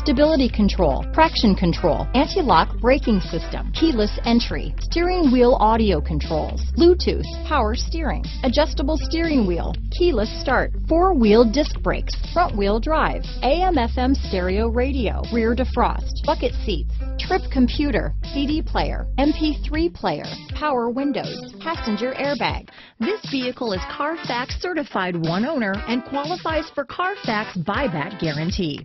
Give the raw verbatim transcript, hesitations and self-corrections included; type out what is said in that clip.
stability control, traction control, anti-lock braking system, keyless entry, steering wheel audio controls, Bluetooth, power steering, adjustable steering wheel, keyless start, four-wheel disc brakes, front-wheel drive, A M F M stereo radio, rear defrost, bucket seats, trip computer, C D player, M P three player, power windows, passenger airbag. This vehicle is Carfax certified one owner and qualifies for Carfax buyback guarantee.